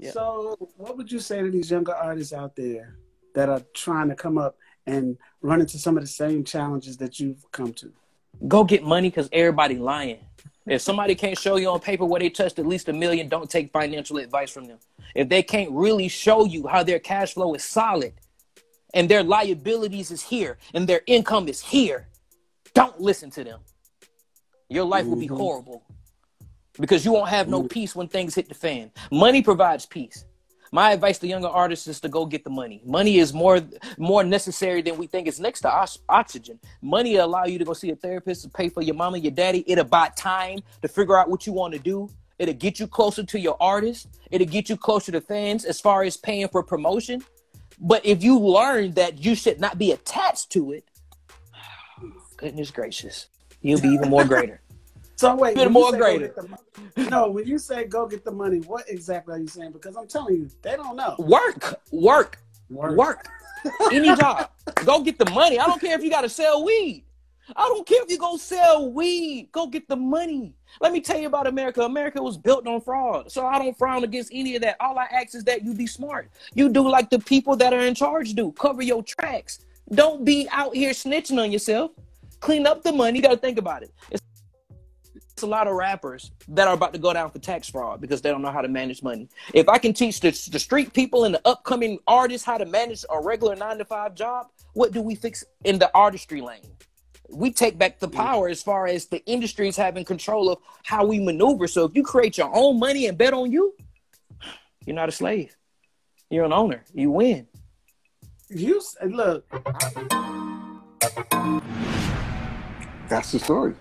Yeah. So what would you say to these younger artists out there that are trying to come up and run into some of the same challenges that you've come to? Go get money, because everybody lying. If somebody can't show you on paper where they touched at least $1 million, don't take financial advice from them. If they can't really show you how their cash flow is solid and their liabilities is here and their income is here, don't listen to them. Your life will be horrible because you won't have no peace when things hit the fan. Money provides peace. My advice to younger artists is to go get the money. Money is more necessary than we think. It's next to oxygen. Money will allow you to go see a therapist, to pay for your mama, your daddy. It'll buy time to figure out what you want to do. It'll get you closer to your artist. It'll get you closer to fans as far as paying for promotion. But if you learn that you should not be attached to it, goodness gracious, you'll be even more greater. So wait, even more greater. No, when you say go get the money, what exactly are you saying? Because I'm telling you, they don't know. Work. Any job. Go get the money. I don't care if you got to sell weed. I don't care if you go sell weed. Go get the money. Let me tell you about America. America was built on fraud. So I don't frown against any of that. All I ask is that you be smart. You do like the people that are in charge do. Cover your tracks. Don't be out here snitching on yourself. Clean up the money. You got to think about it. It's a lot of rappers that are about to go down for tax fraud because they don't know how to manage money. If I can teach the street people and the upcoming artists how to manage a regular 9-to-5 job, what do we fix in the artistry lane? We take back the power as far as the industries having control of how we maneuver. So if you create your own money and bet on you, you're not a slave. You're an owner. You win. You look. That's the story.